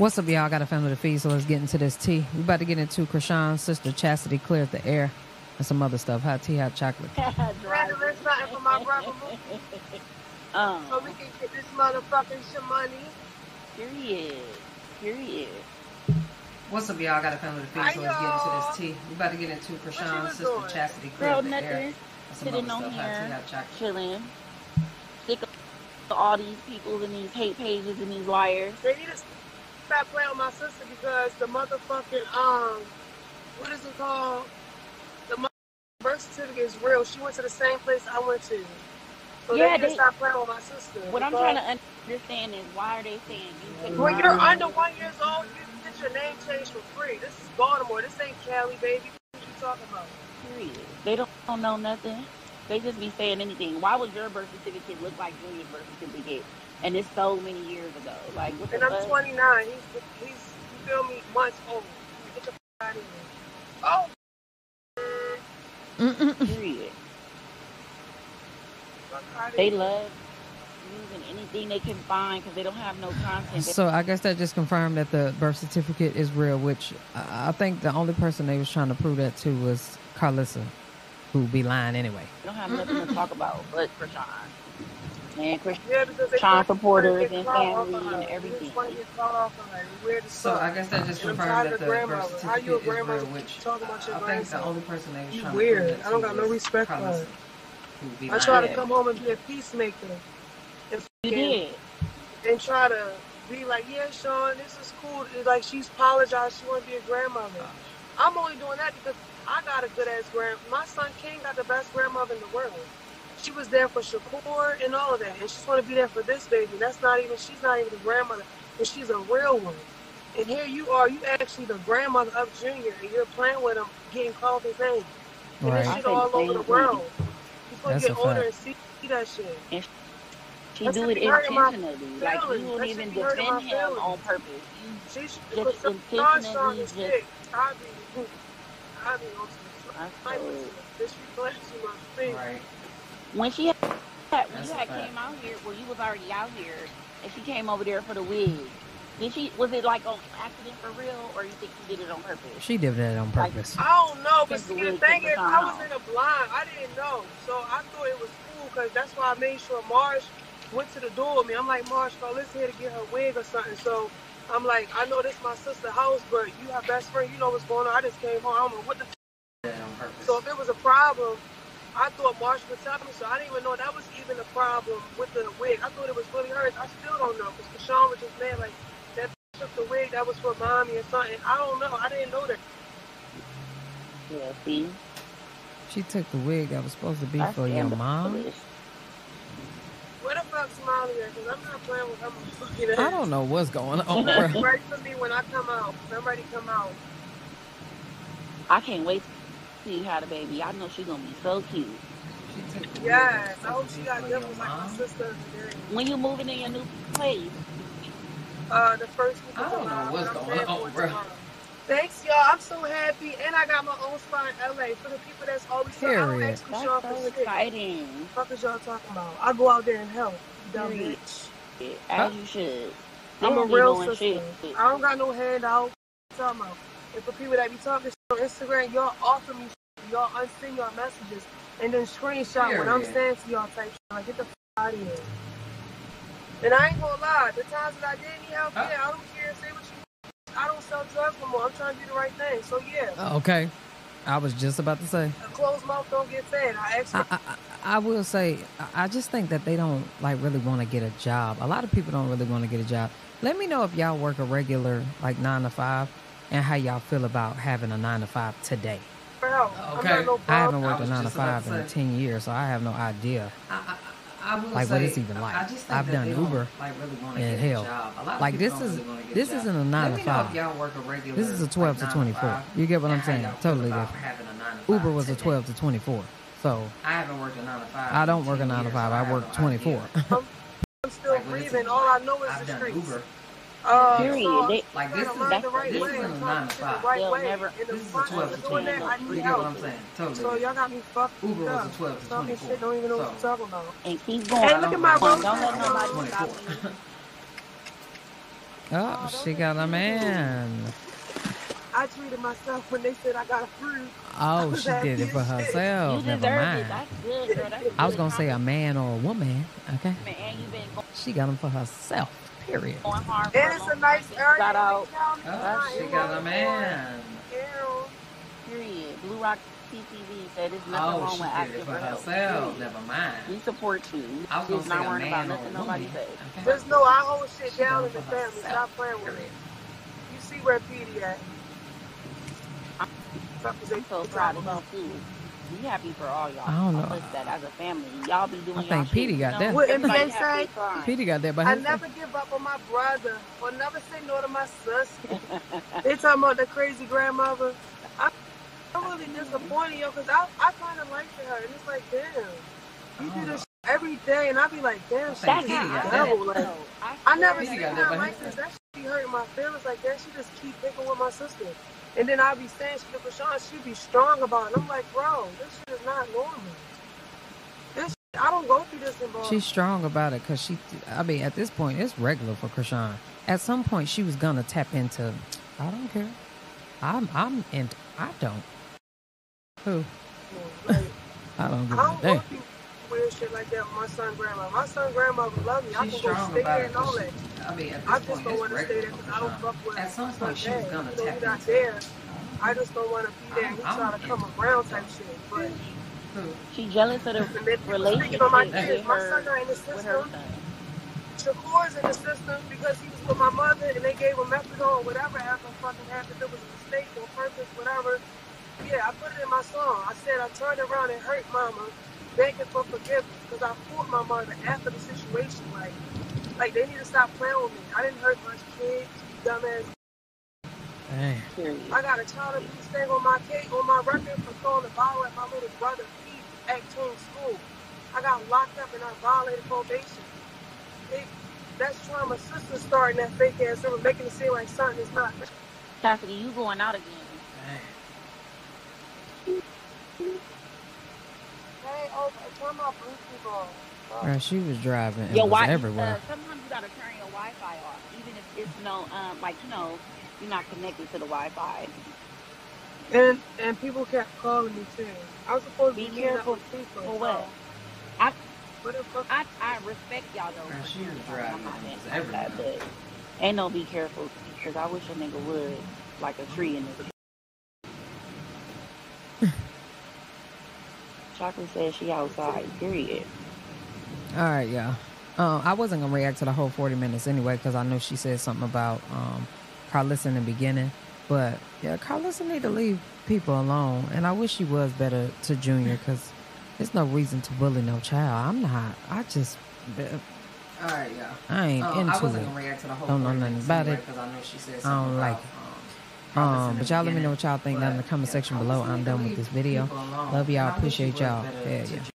What's up, y'all? I got a family to feed, so let's get into this tea. We about to get into Chrisean's sister Chasity cleared the air and some other stuff. Hot tea, hot chocolate. Rather than something for my brother, so we can get this motherfucking money. Period. What's up, y'all? I got a family to feed, so let's get into this tea. We about to get into Chrisean's sister Chasity cleared the air and some other stuff. Hot tea, hot chocolate. Chilling. Sick of all these people and these hate pages and these liars. They need to stop playing with my sister because the motherfucking what is it called? The birth certificate is real. She went to the same place I went to. So yeah, they stop playing with my sister. What I'm trying to understand is why are they saying you? When you're under 1 year old, you can get your name changed for free. This is Baltimore. This ain't Cali, baby. What you talking about? Period. They don't know nothing. They just be saying anything. Why would your birth certificate look like Junior's birth certificate? And it's so many years ago. Like, what the fuck? And I'm 29. He's you feel me, months old. Get the fuck out of here. Oh. Period. They love using anything they can find because they don't have no content. So I guess that just confirmed that the birth certificate is real, which I think the only person they was trying to prove that to was Karlissa, who be lying anyway. They don't have nothing to talk about but Chrisean. And Chrisean supporters and family and everything. So I guess that just confirmed that the birth certificate is real, which I think the only person they was trying to prove that I don't got no respect for her. I try to come home and be a peacemaker. And try to be like, yeah, Sean, this is cool. It's like she's apologized. She want to be a grandmother. I'm only doing that because I got a good-ass grandmother. My son, King, got the best grandmother in the world. She was there for Shakur and all of that. And she's going to be there for this baby. That's not even, she's not even the grandmother. And she's a real one. And here you are, you actually the grandmother of Junior. And you're playing with him, getting called his name. And this shit all over the world. He's going to get older and see that shit. And she do it intentionally. Like, you don't even defend him on purpose. You just intentionally just... I mean, right. When she had came out here, well, you was already out here, and she came over there for the wig. Did she? Was it like on accident for real, or you think she did it on purpose? She did that on purpose. Like, I don't know, but see, the thing is, I was in a blind. I didn't know, so I thought it was cool because that's why I made sure Marsh went to the door with me. I'm like, Marsh, bro, let's here to get her wig or something. So I'm like, I know this my sister's house, but you her best friend, you know what's going on. I just came home. I don't know what the on purpose. So if it was a problem, I thought Marsh would tell me, so I didn't even know that was even a problem with the wig. I thought it was really hers. I still don't know, because Chrisean was just mad, like, that took the wig, that was for mommy or something. I don't know. I didn't know that. Yeah, see? She took the wig that was supposed to be for your mom? Where the fuck Smiley at? Because I'm not playing with her fucking ass. I don't know what's going on. Right for me when I come out. Somebody come out. I can't wait to see how the baby. I know she's going to be so cute. Yes, I hope she got good ones like my sister. When you moving in your new place? The first week of July. I don't know what's going on, bro. Thanks, y'all. I'm so happy. And I got my own spot in LA for the people that's always talking about. That's so exciting. What the fuck is y'all talking about? I go out there and help. Dumb bitch. As you should. I'm a real sister. I don't got no handout. And for people that be talking on Instagram, y'all offer me shit. Y'all unsend y'all messages and then screenshot what I'm saying to y'all type shit. Like, get the fuck out of here. And I ain't gonna lie, the times that I did need help, yeah, I don't care. Say what you want. I don't sell drugs no more. I'm trying to do the right thing. So, yeah. Okay. I was just about to say. A closed mouth don't get fed. I will say, I just think that they don't, like, really want to get a job. A lot of people don't really want to get a job. Let me know if y'all work a regular, like, 9 to 5. And how y'all feel about having a 9 to 5 today? Okay, I haven't worked a 9 to 5 in 10 years, so I have no idea. I will say, what it's even like. I've done Uber and hell, like this isn't a 9 to 5. Y'all work a regular, this is a 12 to 24. You get what I'm saying? Totally different. Uber was a 12 to 24, so I haven't worked a 9 to 5. I don't work a 9 to 5. I work 24. I'm still breathing. All I know is the streets. Period. So like this is the right way. This is a 12 to 24. You get what I'm saying? Totally. So y'all got me fucked up. Uber was a 12 to 24. Don't even know what you're talking about. And keep going. Hey, look at my road. Don't let nobody stop me. Oh, she got a man. I treated myself when they said I got a fruit. Oh, she did it for herself. You deserve it. That's good, girl. That's I was going to say a man or a woman. Okay. Man, you been going. She got them for herself. Period. And it's a nice area. Got out. Oh, she got a man. Period. Blue Rock TTV said there's nothing wrong with acting for herself. Never mind. We support you. I was going to say a man or a woman. There's no I hold shit down in the family. Stop playing with it. You see where Petey at. I'm so proud of y'all too. We happy for all y'all. I don't know. That as a family, y'all be doing. I think Petey got that. What MJ say? Petey got that. But I never give up on my brother, or never say no to my sister. They talking about the crazy grandmother. I'm really disappointed, yo, because I kind of liked her, and it's like, damn, you do this every day, and I be like, damn, she devil. Like, I never seen her like this. That shit be hurting my feelings like that. She just keep picking with my sister. And then I'll be saying shit to Chrisean, she be strong about it. I'm like, bro, this shit is not normal. This shit, I don't go through this involved. She's strong about it because she, I mean, at this point, it's regular for Chrisean. At some point, she was going to tap into, I don't care. I don't. Who? Yeah, right. I don't give a damn. Weird shit like that with my son and grandma. My son and grandma love me. She's I can go stay there and all that. I mean, I just don't want to stay there because I don't fuck with at some point she's gonna tap out there. I just don't want to be there. He's trying to come around type shit. But she jealous of the relationship with her. My son not in the system. Shakur's in the system because he was with my mother and they gave him methadone or whatever happened. Fucking happened. There was a mistake on purpose, whatever. Yeah, I put it in my song. I said I turned around and hurt mama. Begging for forgiveness because I fought my mother after the situation. Like they need to stop playing with me. I didn't hurt my kids, dumbass. Dang. I got a child abuse thing on my cake, on my record for throwing a bottle at my little brother Pete at King school. I got locked up and I violated probation. That's trauma. Sister starting that fake ass over, making it seem like something is not. Chasity, you going out again? Dang. She was driving. It was everywhere. Sometimes you gotta turn your Wi-Fi off, even if it's no, like you know, you're not connected to the Wi-Fi. And people kept calling me too. I was supposed to be careful people. For what? I respect y'all though. Girl, she was driving. It was everywhere. Ain't no be careful because I wish a nigga would like a tree in this. Chocolate says she outside, period. All right, y'all. I wasn't going to react to the whole 40 minutes anyway because I know she said something about Karlissa in the beginning. But, yeah, Karlissa need to leave people alone. And I wish she was better to Junior because there's no reason to bully no child. I'm not. I just... All right, y'all. I ain't into it. I wasn't going to react to the whole 40 minutes anyway because I know she said something about it. But y'all let me know what y'all think down in the comment section below. I'm done with this video. Love y'all. Appreciate y'all. Yeah.